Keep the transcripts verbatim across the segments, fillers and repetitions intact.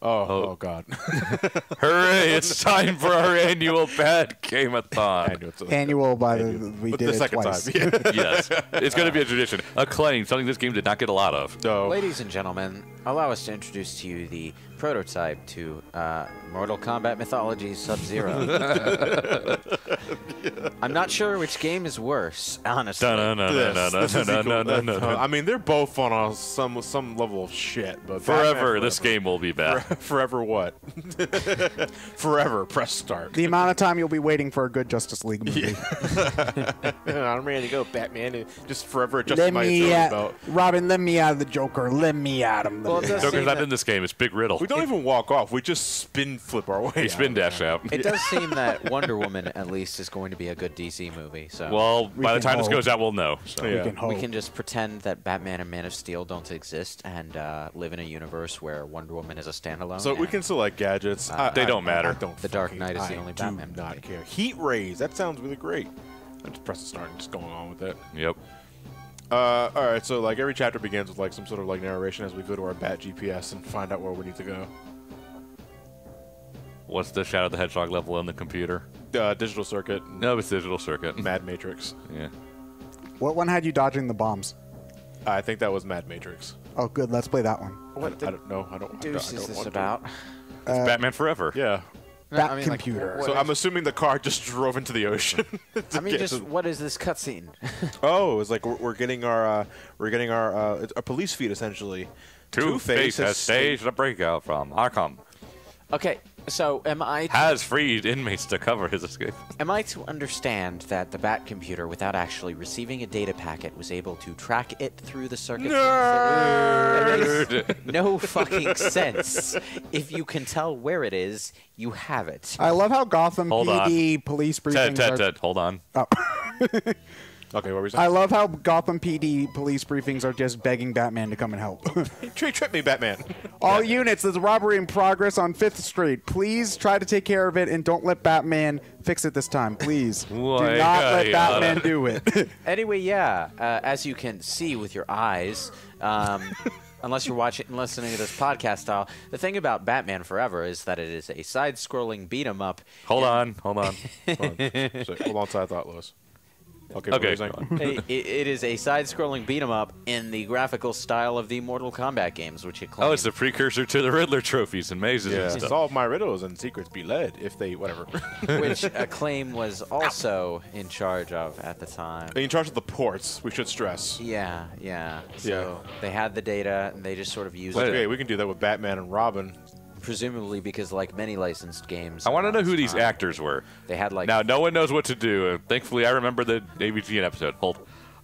Oh, oh, oh God. Hooray, it's time for our annual Bad Game-a-thon. Annual, annual by annual. the, we but did the it second twice. Time. Yeah. Yes, it's going to be a tradition. Acclaim, something this game did not get a lot of. So. Ladies and gentlemen, allow us to introduce to you the prototype to uh, Mortal Kombat Mythology's Sub-Zero. I'm not sure which game is worse, honestly. No, no, no, no, no, no, no, no, no, no. I mean, they're both on a, some some level of shit. But forever, forever, this game will be bad. For, forever what? Forever. Press start. The amount of time you'll be waiting for a good Justice League movie. Yeah. I'm ready to go, Batman. Just forever. Just let me out, about. Robin. Let me out of the Joker. Let me out of the well, Joker's not in this game. It's Big Riddle. We don't even walk off. We just spin flip our way. We yeah, spin dash yeah. out. It does seem that Wonder Woman, at least, is going to be a good D C movie. So well, we by the time hope. this goes out, we'll know. So. We, yeah. can we can just pretend that Batman and Man of Steel don't exist and uh, live in a universe where Wonder Woman is a standalone. So we can select gadgets. Uh, I, they don't I, matter. I don't the Dark Knight is the only I Batman. Do not movie. care. Heat rays. That sounds really great. I'm just pressing start and just going on with it. Yep. Uh, all right. So like every chapter begins with like some sort of like narration as we go to our Bat G P S and find out where we need to go. What's the Shadow the Hedgehog level on the computer? Uh, digital circuit. No, it's digital circuit. Mad Matrix. Yeah. What one had you dodging the bombs? Uh, I think that was Mad Matrix. Oh, good. Let's play that one. What I, the I don't know. I don't. Deuce I don't, I don't is this about? To. It's uh, Batman Forever. Yeah. No, Bat I mean, computer. Like, so I'm assuming the car just drove into the ocean. I mean, just what is this cutscene? Oh, it's like we're, we're getting our uh, we're getting our uh, a police feed essentially. Two-Face Two has staged a breakout from Arkham. Okay. So am I to has freed inmates to cover his escape. Am I to understand that the Bat computer, without actually receiving a data packet, was able to track it through the circuit? Nerd! That makes no fucking sense. If you can tell where it is, you have it. I love how Gotham hold P D on. police briefings. Ted, Ted, are... Ted, hold on. Oh. Okay, what were you saying? I love how Gotham P D police briefings are just begging Batman to come and help. Trip, trip me, Batman. All Batman. units, there's a robbery in progress on fifth street. Please try to take care of it and don't let Batman fix it this time. Please. Do not let Batman do it. Anyway, yeah, uh, as you can see with your eyes, um, unless you're watching and listening to this podcast style, the thing about Batman Forever is that it is a side-scrolling beat-em-up. Hold on, hold on. Hold on. So, hold on to that thought, Lewis. Okay, okay. it, it is a side-scrolling beat-em-up in the graphical style of the Mortal Kombat games, which it claims. Oh, it's the precursor to the Riddler trophies and mazes yeah. and stuff. Solve my riddles and secrets be led, if they... whatever. Which Acclaim was also Ow. in charge of at the time. In charge of the ports, we should stress. Yeah, yeah. So yeah. they had the data, and they just sort of used Wait, it. Okay, we can do that with Batman and Robin. Presumably because, like many licensed games... I want to know who these actors were. They had, like... Now, no one knows what to do. Thankfully, I remember the A V G N episode. Hold.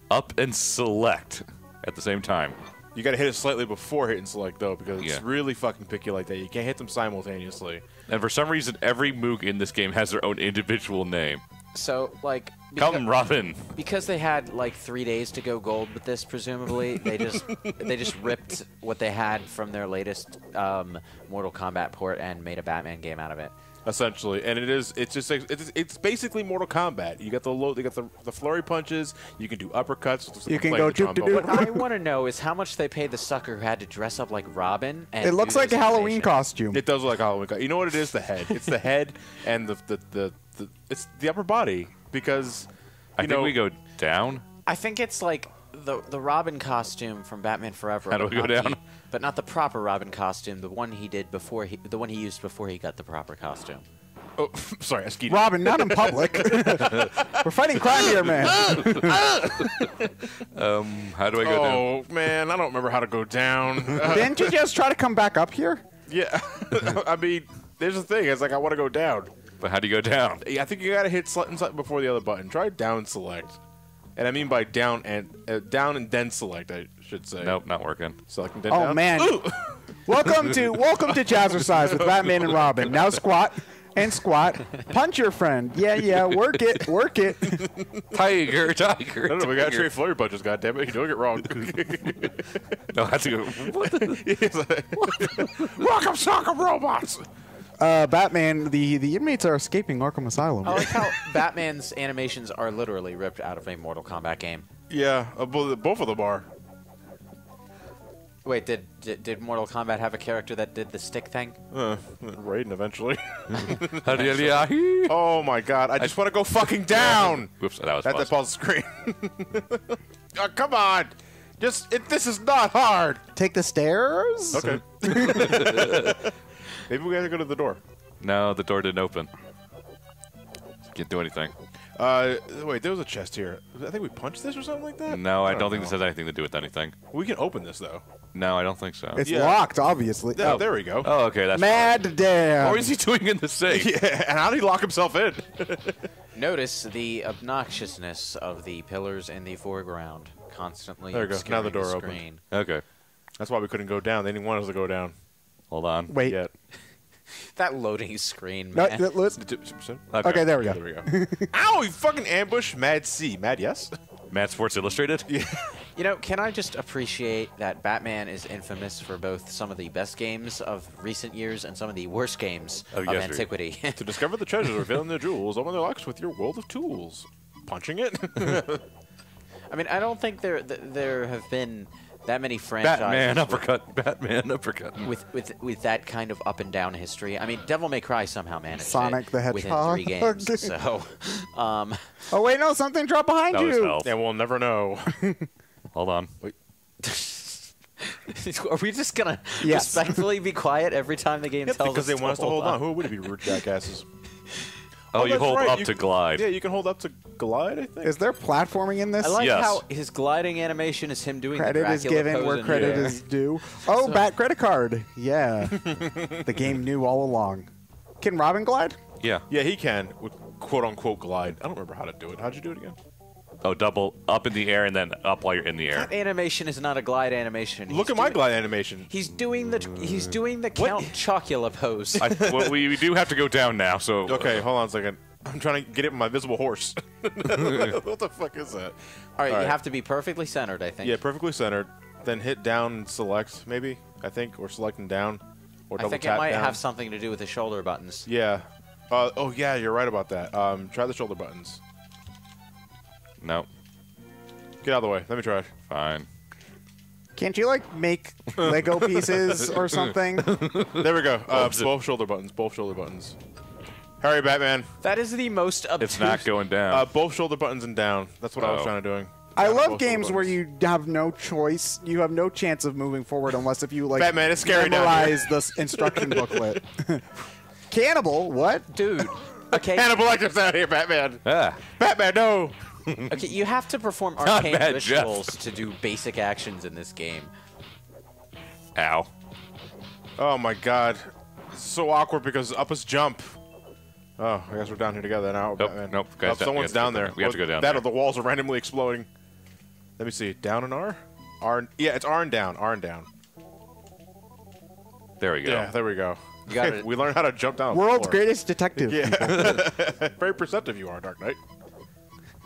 Up and select at the same time. You got to hit it slightly before hitting select, though, because yeah. it's really fucking picky like that. You can't hit them simultaneously. And for some reason, every moog in this game has their own individual name. So, like... Come, Robin. Because they had like three days to go gold with this, presumably they just they just ripped what they had from their latest um, Mortal Kombat port and made a Batman game out of it. Essentially, and it is it's just it's it's basically Mortal Kombat. You got the low, they got the the flurry punches. You can do uppercuts. You can go. Do, do, do. What I want to know is how much they paid the sucker who had to dress up like Robin. And it looks like a Halloween costume. It does look like a Halloween costume. You know what it is? The head. It's the head and the the, the the it's the upper body. Because I think know, we go down. I think it's like the the Robin costume from Batman Forever. How do we go down? He, but not the proper Robin costume. The one he did before he, the one he used before he got the proper costume. Oh, sorry, I skied. Robin, not in public. We're fighting crime here, man. um, how do I go oh, down? Oh man, I don't remember how to go down. Didn't you just try to come back up here? Yeah. I mean, there's the thing. It's like I want to go down. But how do you go down? I think you gotta hit select and select before the other button. Try down select, and I mean by down and uh, down and then select. I should say. Nope, not working. Select and then. Oh down. man! welcome to welcome to Jazzercise with Batman and Robin. Now squat and squat. Punch your friend. Yeah, yeah. Work it, work it. Tiger, tiger. No, no, we gotta trade flurry punches. God damn it! You don't get wrong. No, that's a good. What? What? Welcome, soccer robots. Uh, Batman, the, the inmates are escaping Arkham Asylum. I like how Batman's animations are literally ripped out of a Mortal Kombat game. Yeah, uh, both of them are. Wait, did, did did Mortal Kombat have a character that did the stick thing? Uh, Raiden eventually. Oh my god, I just I, want to go fucking down! Whoops, that was That That's the screen. Oh, come on! Just, it, this is not hard! Take the stairs? Okay. Maybe we gotta go to the door. No, the door didn't open. Can't do anything. Uh, wait, there was a chest here. I think we punched this or something like that? No, I, I don't, don't think know. This has anything to do with anything. We can open this, though. No, I don't think so. It's yeah. locked, obviously. No, oh. There we go. Oh, okay. That's Mad fine. Damn. What is he doing in the safe? Yeah, and how did he lock himself in? Notice the obnoxiousness of the pillars in the foreground. Constantly there goes. Now the door the opened. Okay. That's why we couldn't go down. They didn't want us to go down. Hold on. Wait. Yet. That loading screen, man. No, okay. okay, there we go. There we go. Ow, you fucking ambushed Mad C. Mad, yes? Mad Sports Illustrated? Yeah. You know, can I just appreciate that Batman is infamous for both some of the best games of recent years and some of the worst games oh, of yes, antiquity. To discover the treasures, revealing their jewels, open their locks with your world of tools. Punching it? I mean, I don't think there th there have been... that many franchises. Batman uppercut. Batman uppercut. With with with that kind of up and down history. I mean, Devil May Cry somehow managed Sonic the Hedgehog within three games. So, um, oh wait, no, something dropped behind you. Yeah, we'll never know. Hold on. Wait. Are we just gonna yes. respectfully be quiet every time the game yep, tells because us? Because they want us to hold on. on. Who would it be, rude jackasses? Oh, oh you hold right. up you to glide. Yeah, you can hold up to glide, I think. Is there platforming in this? I like yes. how his gliding animation is him doing credit the Dracula is given where credit yeah. is due. Oh, so. Bat credit card. Yeah. The game knew all along. Can Robin glide? Yeah. Yeah, he can. With quote-unquote glide. I don't remember how to do it. How'd you do it again? Oh, double up in the air and then up while you're in the air. That animation is not a glide animation. Look he's at my glide animation. He's doing the he's doing the what? Count Chocula pose. I, well, we, we do have to go down now, so okay, uh, hold on a second. I'm trying to get it with my visible horse. What the fuck is that? All right, All right, you have to be perfectly centered, I think. Yeah, perfectly centered. Then hit down and select, maybe I think, or selecting down, or double tap. I think it might down. have something to do with the shoulder buttons. Yeah. Uh, oh yeah, you're right about that. Um, try the shoulder buttons. No. Get out of the way. Let me try. Fine. Can't you, like, make Lego pieces or something? There we go. Uh, both shoulder buttons. Both shoulder buttons. Hurry, Batman. That is the most obtuse. It's not going down. Uh, both shoulder buttons and down. That's what oh. I was trying to do. I down love games where you have no choice. You have no chance of moving forward unless if you, like, Batman, it's scary memorize the instruction booklet. Cannibal? What? Dude. Okay. Cannibal Lecter's out here, Batman. Ah. Batman, no. Okay, you have to perform arcane rituals Jeff. to do basic actions in this game. Ow. Oh my god. It's so awkward because up is jump. Oh, I guess we're down here together now. Nope, Batman. nope. Guys, oh, someone's down there. there. We have to go down that there. Or the walls are randomly exploding. Let me see. Down and R? R and, yeah, it's R and down. R and down. There we go. Yeah, there we go. You got it. We learned how to jump down. World's greatest detective. Yeah. Very perceptive you are, Dark Knight.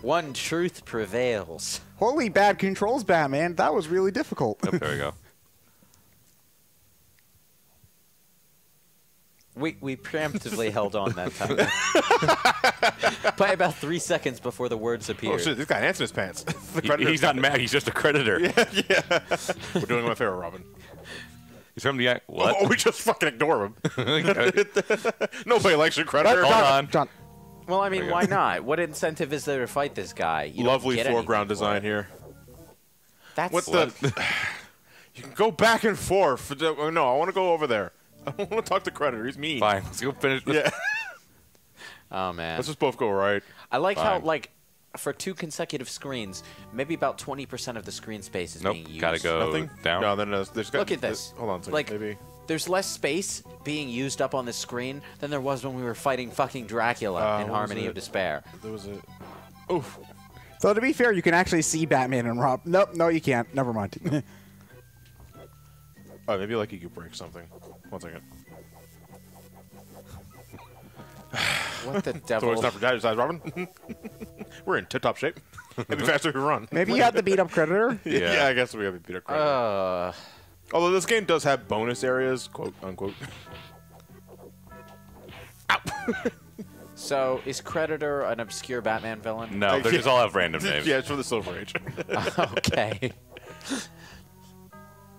One truth prevails. Holy bad controls, Batman. That was really difficult. Oh, there we go. We, we preemptively held on that time. By about three seconds before the words appeared. Oh, shit, this guy answered his pants. he, he's not mad. He's just a creditor. Yeah, yeah. We're doing him a favor, Robin. He's from the act. What? Oh, we just fucking ignore him. Nobody likes your creditor. Hold on. John. Well, I mean, why not? What incentive is there to fight this guy? You Lovely foreground design here. That's what the... You can go back and forth. No, I want to go over there. I want to talk to creditor. He's mean. Fine. Let's go finish this. Yeah. Oh, man. Let's just both go right. I like Fine. how, like, for two consecutive screens, maybe about twenty percent of the screen space is nope, being used. Gotta go Nothing? down. No, then there's, there's got, Look at this. Hold on a second. Like, maybe... There's less space being used up on the screen than there was when we were fighting fucking Dracula uh, in Harmony of Despair. There was a... Oof. So to be fair, you can actually see Batman and Rob. Nope, no you can't. Never mind. Oh, maybe like you could break something. One second. What the devil? So it's not for Robin. We're in tip-top shape. It'd be faster if we run. Maybe you have to beat up Creditor? Yeah. Yeah, I guess we have to beat up Creditor. Uh... Although this game does have bonus areas, quote unquote. So is Creditor an obscure Batman villain? No, they just all have random names. Yeah, it's from the Silver Age. Okay.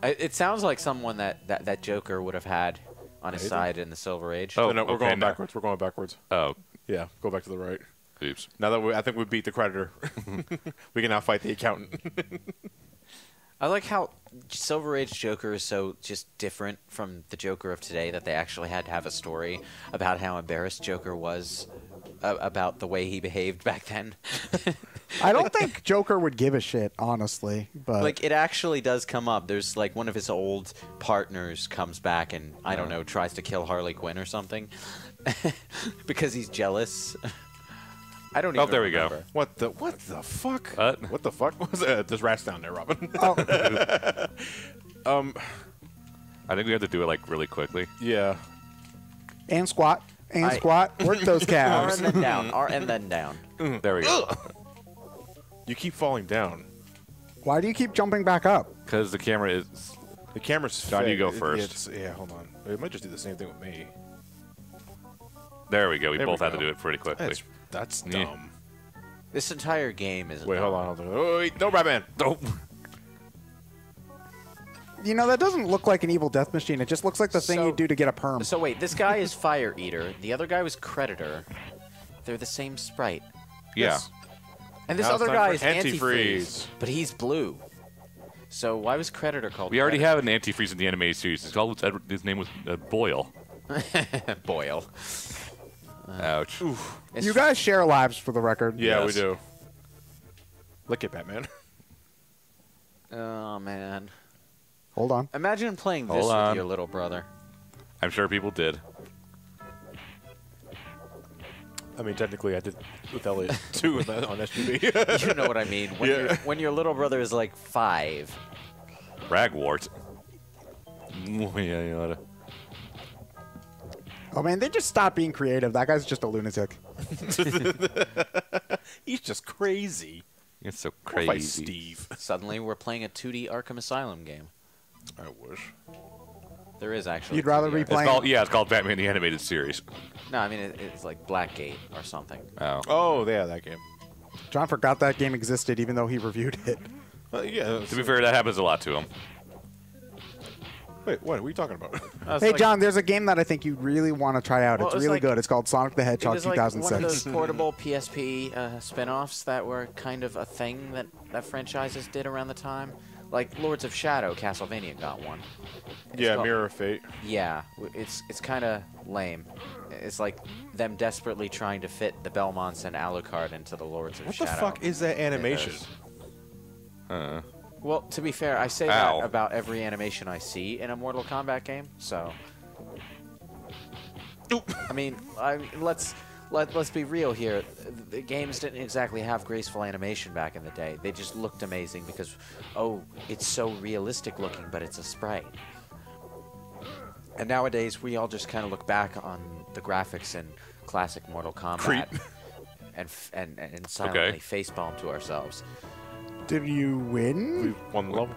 It sounds like someone that, that, that Joker would have had on his Raiden? side in the Silver Age. Oh, no, we're okay, going no. backwards. We're going backwards. Oh. Yeah, go back to the right. Oops. Now that we, I think we beat the creditor. We can now fight the accountant. I like how Silver Age Joker is so just different from the Joker of today that they actually had to have a story about how embarrassed Joker was uh, about the way he behaved back then. I don't think Joker would give a shit, honestly. But like, it actually does come up. There's like one of his old partners comes back and, I don't know, tries to kill Harley Quinn or something because he's jealous. I don't even Oh, there we remember. go. What the what the fuck? Uh, what the fuck was that? There's rats down there, Robin. Oh. um, I think we have to do it like really quickly. Yeah. And squat. And I, squat. Work those calves. R and then down. R and then down. Mm. There we go. You keep falling down. Why do you keep jumping back up? Because the camera is. The camera's. John, you go first. It, yeah, hold on. It might just do the same thing with me. There we go. We there both we go. had to do it pretty quickly. That's, That's dumb. Yeah. This entire game is. Wait, dumb. hold on, hold on. Oh, wait, no, Batman. No. You know, that doesn't look like an evil death machine. It just looks like the so, thing you do to get a perm. So wait, this guy is Fire Eater. The other guy was Creditor. They're the same sprite. Yeah. Yes. And this now other guy is antifreeze. antifreeze, but he's blue. So why was Creditor called? We Creditor? already have an Antifreeze in the anime series. It's called, his name was uh, Boyle. Boyle. Ouch. Oof. You guys share lives, for the record. Yeah, yes. we do. Look at Batman. Oh, man. Hold on. Imagine playing this Hold with on. your little brother. I'm sure people did. I mean, technically, I did with Elliot, too, on S G B. You know what I mean. When, yeah. when your little brother is, like, five. Ragwart. Yeah, you know. Oh, man, they just stopped being creative. That guy's just a lunatic. He's just crazy. It's so crazy. By Steve. Suddenly, we're playing a two D Arkham Asylum game. I wish. There is, actually. You'd rather be playing... It's called, yeah, it's called Batman the Animated Series. No, I mean, it, it's like Blackgate or something. Oh. Oh, yeah, that game. John forgot that game existed, even though he reviewed it. Well, yeah. To be fair, that happens a lot to him. Wait, what are we talking about? Uh, hey, like, John, there's a game that I think you really want to try out. Well, it's, it's really like, good. It's called Sonic the Hedgehog it two thousand six. It was like one of those portable P S P uh, spin-offs that were kind of a thing that, that franchises did around the time. Like Lords of Shadow, Castlevania got one. It's yeah, called, Mirror of Fate. Yeah, it's it's kind of lame. It's like them desperately trying to fit the Belmonts and Alucard into the Lords of what Shadow. What the fuck is that animation? Uh-huh. Well, to be fair, I say Ow. that about every animation I see in a Mortal Kombat game. So, Oop. I mean, I, let's let let's be real here. The games didn't exactly have graceful animation back in the day. They just looked amazing because, oh, it's so realistic looking, but it's a sprite. And nowadays, we all just kind of look back on the graphics in classic Mortal Kombat Creep. and f and and silently okay. facepalm to ourselves. Did you win? We won the level.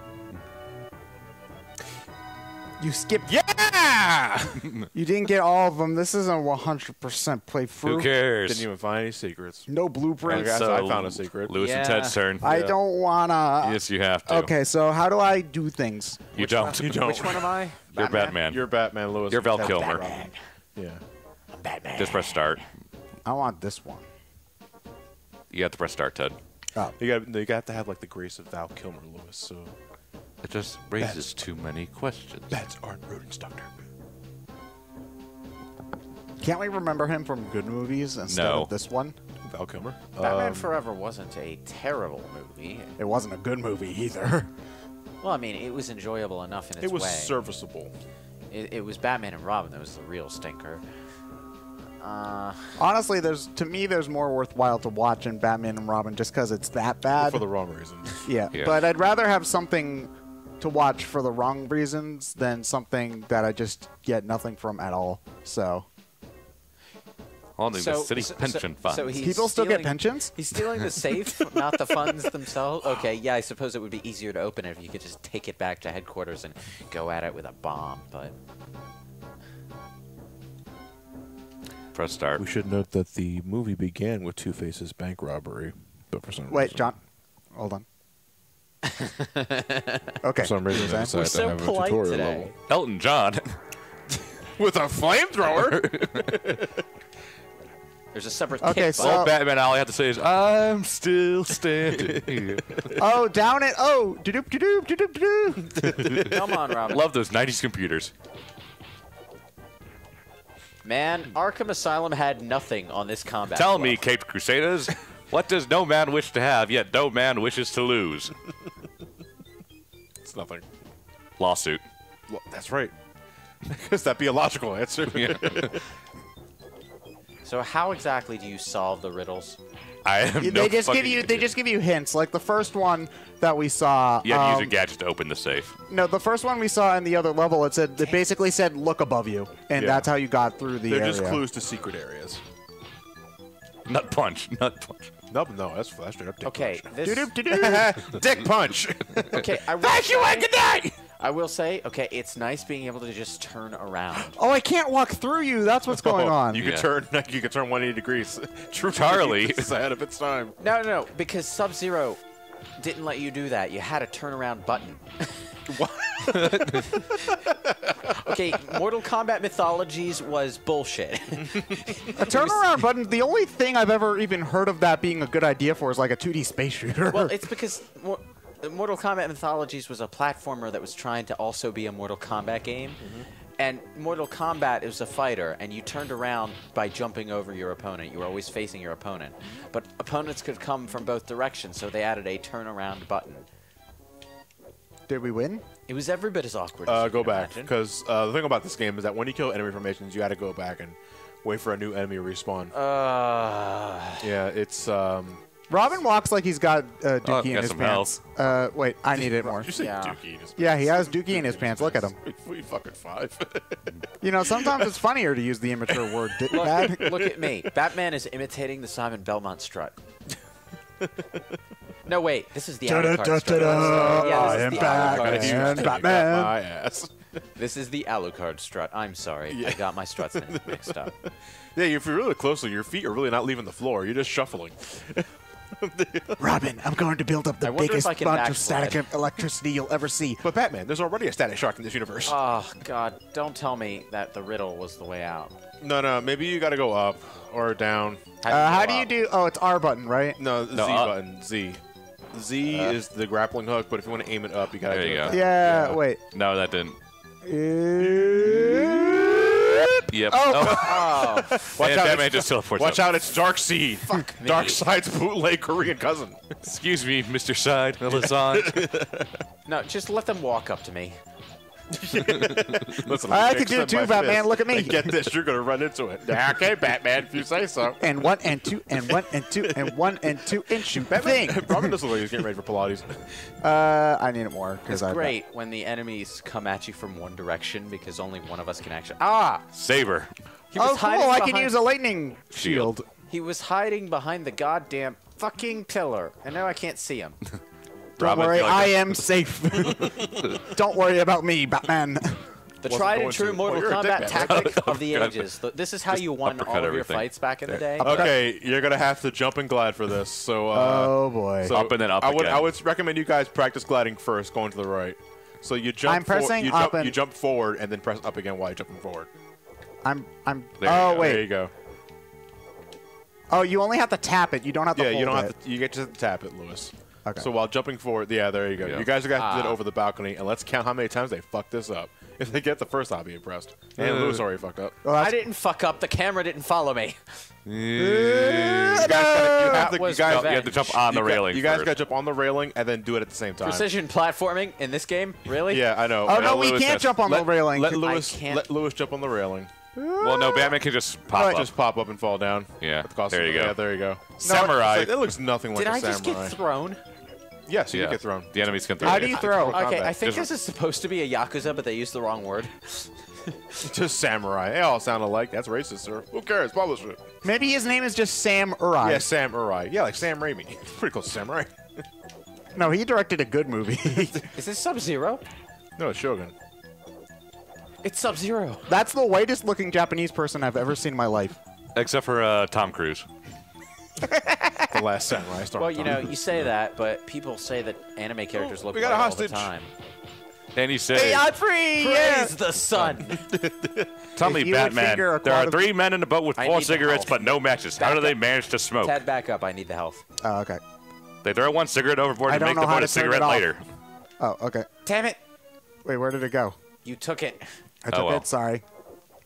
You skipped. Yeah! You didn't get all of them. This isn't one hundred percent playthrough. Who cares? Didn't even find any secrets. No blueprints. Okay, so I found a secret. Lewis yeah. and Ted's turn. I yeah. don't want to. Yes, you have to. Okay, so how do I do things? You Which don't. One, you don't. Which one am I? You're Batman. Batman. You're Batman, Lewis. You're Val Kilmer. Batman. Yeah. I'm Batman. Just press start. I want this one. You have to press start, Ted. Oh. You got you got to have like the grace of Val Kilmer, Lewis. So it just raises that's, too many questions. That's Arn Rudin's doctor. Can't we remember him from good movies instead no. of this one? Val Kilmer. Batman um, Forever wasn't a terrible movie. It wasn't a good movie either. Well, I mean, it was enjoyable enough in its way. It was way. serviceable. It, it was Batman and Robin that was the real stinker. Uh, Honestly, there's to me, there's more worthwhile to watch in Batman and Robin just because it's that bad. For the wrong reasons. yeah. yeah, but I'd rather have something to watch for the wrong reasons than something that I just get nothing from at all. So. Only so, the city so, pension so, funds. So People stealing, still get pensions? He's stealing the safe, not the funds themselves? Okay, yeah, I suppose it would be easier to open it if you could just take it back to headquarters and go at it with a bomb, but... Press start. We should note that the movie began with Two-Face's bank robbery, but for some Wait, reason. Wait, John. Hold on. Okay. For some reason, I decided so to have a tutorial today. level. Elton John with a flamethrower. There's a separate okay, kick. So oh, Batman! All I have to say is, I'm still standing here. Oh, down it! Oh, do do do do do do. Come on, Rob. Love those nineties computers. Man, Arkham Asylum had nothing on this combat. Tell me, Caped Crusaders, what does no man wish to have, yet no man wishes to lose? It's nothing. Lawsuit. Well, that's right. Because that'd be a logical answer. Yeah. So how exactly do you solve the riddles? I have no. They just give you. Idea. They just give you hints. Like the first one that we saw. You have um, to use a gadget to open the safe. No, the first one we saw in the other level, it said. It basically said, "Look above you," and yeah. that's how you got through the. They're area. just clues to secret areas. Nut punch. Nut punch. No, no, that's flash straight up. Dick okay. Punch. This... Doo -doo -doo -doo. Dick punch. Okay. I Thank you and good night. I will say, okay, it's nice being able to just turn around. Oh, I can't walk through you. That's what's going on. You yeah. can turn, you can turn one hundred eighty degrees. True, Charlie is ahead of its time. No, no, no, because Sub-Zero didn't let you do that. You had a turnaround button. What? Okay, Mortal Kombat Mythologies was bullshit. A turnaround button, the only thing I've ever even heard of that being a good idea for is like a two D space shooter. Well, it's because... Well, Mortal Kombat Mythologies was a platformer that was trying to also be a Mortal Kombat game. Mm-hmm. And Mortal Kombat is a fighter, and you turned around by jumping over your opponent. You were always facing your opponent. But opponents could come from both directions, so they added a turnaround button. Did we win? It was every bit as awkward uh, as you Go back, because uh, the thing about this game is that when you kill enemy formations, you had to go back and wait for a new enemy to respawn. Uh... Yeah, it's... Um, Robin walks like he's got uh, Dookie oh, in got his pants. Uh, wait, I need it more. Did you say yeah. Dookie in his pants? Yeah, he has Dookie, Dookie in his pants. Look at him. We fucking five. You know, sometimes it's funnier to use the immature word. Look, bad. Look at me. Batman is imitating the Simon Belmont strut. No, wait. This is the Alucard strut. I am Batman. Batman. This is the Alucard strut. I'm sorry. Yeah. I got my struts mixed up. Yeah, if you're really closely, your feet are really not leaving the floor. You're just shuffling. Robin, I'm going to build up the biggest bunch of static electricity you'll ever see. But Batman, there's already a static shock in this universe. Oh, God. Don't tell me that the riddle was the way out. No, no. Maybe you got to go up or down. How do you, uh, how do, you do... Oh, it's R button, right? No, no Z up. button. Z. Z uh, is the grappling hook, but if you want to aim it up, you got to do you go. it. Yeah, yeah, wait. No, that didn't. It... Yep. Oh! oh. Watch and out! Batman just teleports Watch up. out! It's Darkseid. Fuck me. Darkseid's bootleg Korean cousin. Excuse me, Mister Side. Melisande. No, just let them walk up to me. Listen, I can do it too, Batman. Fist. Look at me. Like, get this, you're gonna run into it. Okay, Batman, if you say so. And one and two and one and two and one and two and shoot. Batman. Robin doesn't look like he's getting ready for Pilates. Uh, I need it more because I. It's great when the enemies come at you from one direction because only one of us can actually. Ah, Saber. Oh, cool! I can use a lightning shield. shield. He was hiding behind the goddamn fucking pillar, and now I can't see him. Don't Robin, worry, like I that. am safe. Don't worry about me, Batman. The tried and true Mortal well, Kombat tactic of the ages. This is how Just you won all of everything. your fights back in there. the day. Okay, you're going to have to jump and glide for this. So, uh, oh, boy. So up and then up I would, again. I would recommend you guys practice gliding first, going to the right. So you jump, I'm pressing you up jump, and you jump forward and then press up again while you're jumping forward. I'm... I'm there oh, wait. There you go. Oh, you only have to tap it. You don't have to yeah, hold you don't it. Have to, you get to tap it, Lewis. Okay. So while jumping forward, yeah, there you go. Yeah. You guys are going to have to do it over the balcony, and let's count how many times they fucked this up. If they get the first, I'll be impressed. And uh, Lewis already fucked up. Well, I didn't fuck up. The camera didn't follow me. You guys have to jump on you the railing. Got, you guys got to jump on the railing and then do it at the same time. Precision platforming in this game? Really? Yeah, I know. Oh, no, we can't jump on the railing. Let Lewis, let Lewis jump on the railing. Well, no, Batman can just pop right. up. Just pop up and fall down. Yeah, there you go. Yeah, there you go. Samurai. No, it, like, it looks nothing like Did a I samurai. Did I just get thrown? Yes, you yeah. did get thrown. The enemies can throw How you. How do you throw? Okay, I think just this is supposed to be a Yakuza, but they used the wrong word. Just samurai. They all sound alike. That's racist, sir. Who cares? Publish it. Maybe his name is just Sam Urai. Yeah, Sam Urai. Yeah, like Sam Raimi. It's pretty close to Samurai. No, he directed a good movie. Is this Sub-Zero? No, it's Shogun. It's Sub-Zero. That's the whitest looking Japanese person I've ever seen in my life. Except for uh, Tom Cruise. the Last Samurai. I started well, you know, you say yeah. that, but people say that anime characters oh, look like all the time. And he says, hey, I'm free! Praise yeah. the sun! Tell me, Batman, there are three men in the boat with four cigarettes but no matches. Back How do they manage to smoke? Tad, back up. I need the health. Oh, okay. They throw one cigarette overboard and make the boat a cigarette later. Oh, okay. Damn it! Wait, where did it go? You took it. I took oh, well. it, sorry.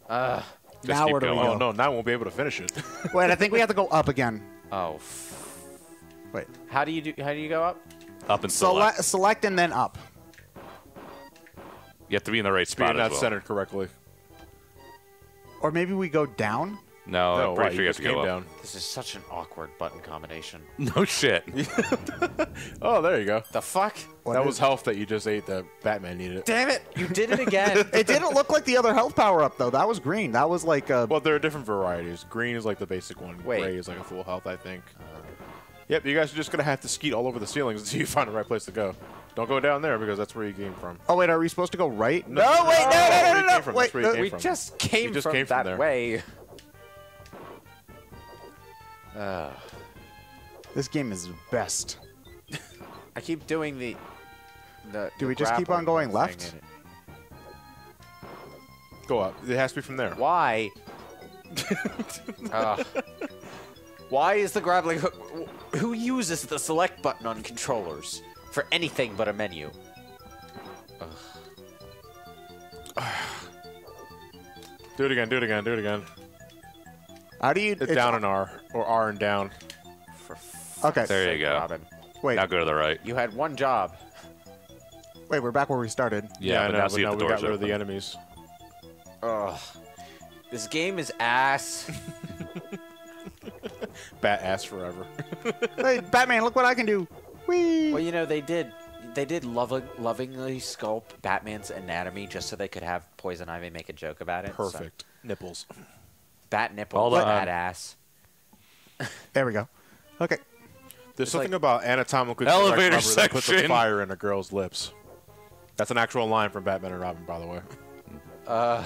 Uh, now where do we go? Oh, no, now I won't be able to finish it. Wait, I think we have to go up again. Oh. F Wait. How do you do? How do you go up? Up and select. Sele select and then up. You have to be in the right spot. You're not as well. centered correctly. Or maybe we go down? No, no I'm pretty right, sure you have to go up. Down. This is such an awkward button combination. No shit. Oh, there you go. The fuck? What that was health that you just ate that Batman needed. Damn it! You did it again. It didn't look like the other health power-up, though. That was green. That was like a... Well, there are different varieties. Green is like the basic one. Wait. Gray is like a full health, I think. Uh, yep, you guys are just going to have to skeet all over the ceilings until you find the right place to go. Don't go down there because that's where you came from. Oh wait, are we supposed to go right? No, no wait, no, no, no, no, no. Wait, no, we from. just came just from came that from way. Uh, this game is best. I keep doing the. the Do the we just keep on going left? Go up. It has to be from there. Why? uh, why is the grappling hook? Who uses the select button on controllers? For anything but a menu. Ugh. Do it again, do it again, do it again. How do you... It's, it's down and R. Or R and down. For okay. There you go. Robin. Wait. Now go to the right. You had one job. Wait, we're back where we started. Yeah, yeah but now, but now we got rid of the enemies. Ugh. This game is ass. Bat ass forever. Hey, Batman, look what I can do. Whee. Well, you know they did, they did loving, lovingly sculpt Batman's anatomy just so they could have Poison Ivy make a joke about it. Perfect so. nipples, bat nipple, bat ass. There we go. Okay. There's it's something like, about anatomical elevator section that puts a fire in a girl's lips. That's an actual line from Batman and Robin, by the way. Uh.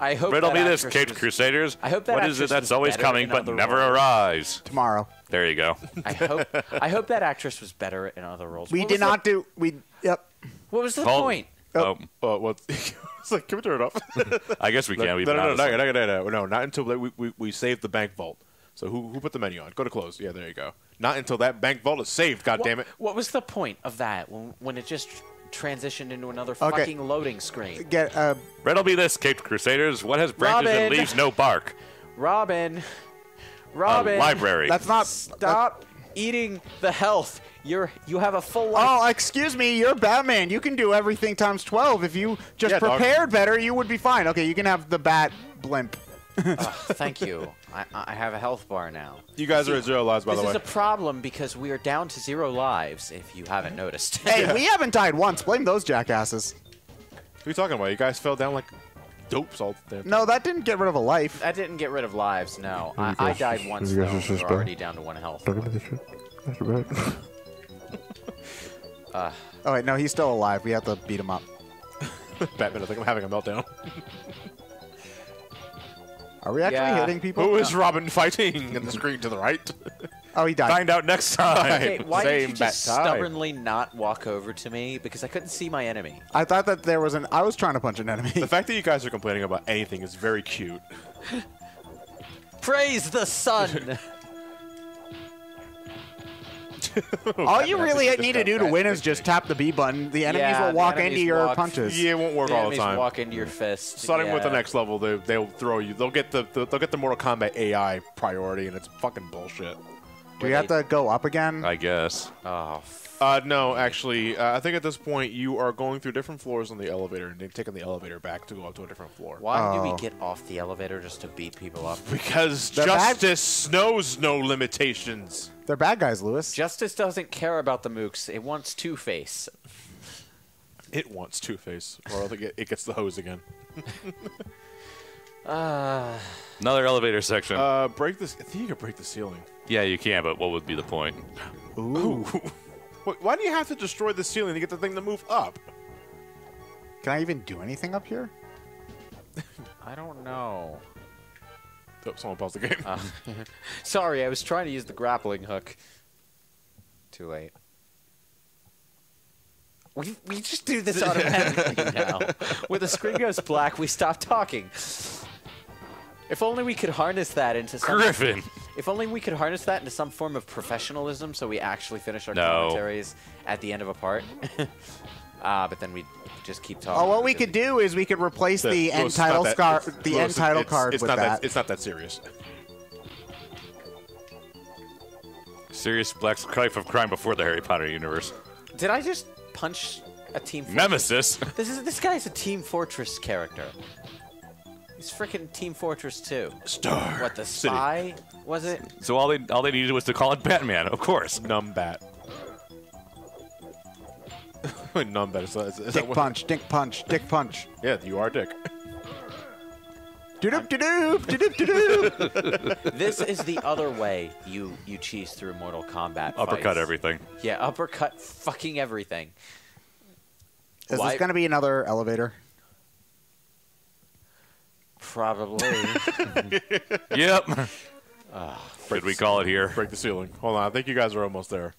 I hope. Riddle me this, Caped Crusaders. I hope that what is it that's always coming but never roles. arrives? Tomorrow. There you go. I hope. I hope that actress was better in other roles. We what did not the, do. We. Yep. What was the Hold, point? Oh, oh. Uh, well, it's like, can we turn it off? I guess we can. We no, no, no, no, no, no, no, no, not until we we we save the bank vault. So who who put the menu on? Go to close. Yeah, there you go. Not until that bank vault is saved. God what, damn it! What was the point of that when when it just transitioned into another okay. fucking loading screen? Get uh. Riddle me this, Caped Crusaders. What has branches Robin. and leaves no bark? Robin. Robin, uh, library. That's not. Stop that's... eating the health. You're you have a full life. Oh, excuse me. You're Batman. You can do everything times twelve. If you just yeah, prepared dog. better, you would be fine. Okay, you can have the bat blimp. uh, thank you. I, I have a health bar now. You guys See, are at zero lives, by the way. This is a problem because we are down to zero lives. If you haven't noticed. Hey, yeah. we haven't died once. Blame those jackasses. What are you talking about? You guys fell down like. Dopes all there. No, that didn't get rid of a life. That didn't get rid of lives, no. I, I died once, though. We were already down to one health. uh, oh, wait, no, he's still alive. We have to beat him up. Batman, I think I'm having a meltdown. Are we actually yeah. hitting people? Who is Robin fighting in the screen to the right? Oh, he died. Find out next time. Okay, why Same did you just stubbornly time. not walk over to me? Because I couldn't see my enemy. I thought that there was an... I was trying to punch an enemy. The fact that you guys are complaining about anything is very cute. Praise the sun! All you really need to do to win is just tap the B button. The enemies yeah, will walk enemies into walk, your punches. Yeah, it won't work the all the time. Walk into your fist. Starting yeah. with the next level, they they'll throw you. They'll get the, the they'll get the Mortal Kombat A I priority, and it's fucking bullshit. Do Wait, you have to go up again? I guess. Oh. Uh, no, actually, uh, I think at this point you are going through different floors on the elevator and then taking the elevator back to go up to a different floor. Why oh. do we get off the elevator just to beat people up? Because They're justice knows no limitations. They're bad guys, Lewis. Justice doesn't care about the mooks. It wants Two-Face. It wants Two-Face, or I think it gets the hose again. uh, Another elevator section. Uh, break this. I think you can break the ceiling. Yeah, you can, but what would be the point? Ooh. Wait, why do you have to destroy the ceiling to get the thing to move up? Can I even do anything up here? I don't know. Oh, someone paused the game. Uh, sorry, I was trying to use the grappling hook. Too late. We, we just do this automatically now. When the screen goes black, we stop talking. If only we could harness that into some... Griffin! If only we could harness that into some form of professionalism so we actually finish our no. commentaries at the end of a part. Ah, uh, but then we just keep talking. Oh, what we could do is we could replace the, the end title scar, that, the end title it's, card it's with not that. that. It's not that serious. Serious Black Strife of Crime before the Harry Potter universe. Did I just punch a Team Fortress? Nemesis? This is this guy's a Team Fortress character. It's freaking Team Fortress two. Star. What the spy City. was it? So all they all they needed was to call it Batman, of course. Numbat. Numbat. Is that, is dick that punch. Dick punch. Dick punch. Yeah, you are Dick. Doop doop doop doop doop doop. This is the other way you you cheese through Mortal Kombat. Uppercut fights. everything. Yeah, uppercut fucking everything. Is Why? this going to be another elevator? Probably. Yep. Uh, Should we call it here? Break the ceiling. Hold on. I think you guys are almost there.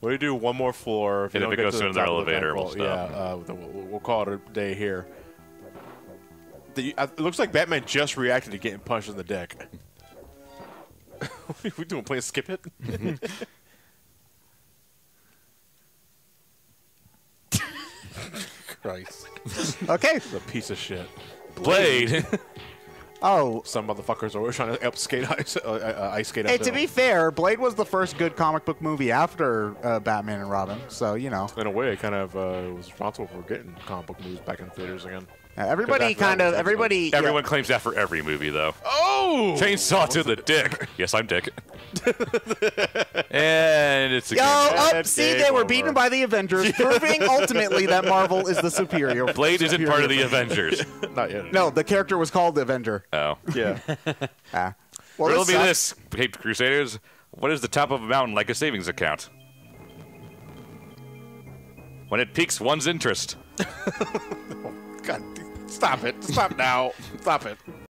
We'll do one more floor. If and if it goes to another elevator, we'll stop. Yeah, uh, we'll, we'll call it a day here. The, uh, it looks like Batman just reacted to getting punched in the deck. What are we doing? Play a skip it? Christ. Okay. This is a piece of shit. Blade. Oh, some motherfuckers are trying to up skate ice, uh, uh, ice skate. Hey, to be fair, Blade was the first good comic book movie after uh, Batman and Robin, so you know. In a way, it kind of uh, was responsible for getting comic book movies back in the theaters again. Uh, everybody kind of everybody. Everyone yeah. claims that for every movie, though. Oh, chainsaw to the dick. Yes, I'm Dick. And it's a yo up. See, they were beaten by the Avengers, proving ultimately that Marvel is the superior. Blade isn't part of the Avengers. Not yet. No, the character was called the Avenger. Oh, yeah. Ah. Well, riddle me this, Caped Crusaders. What is the top of a mountain like a savings account? When it peaks one's interest. God, stop it. Stop now. Stop it.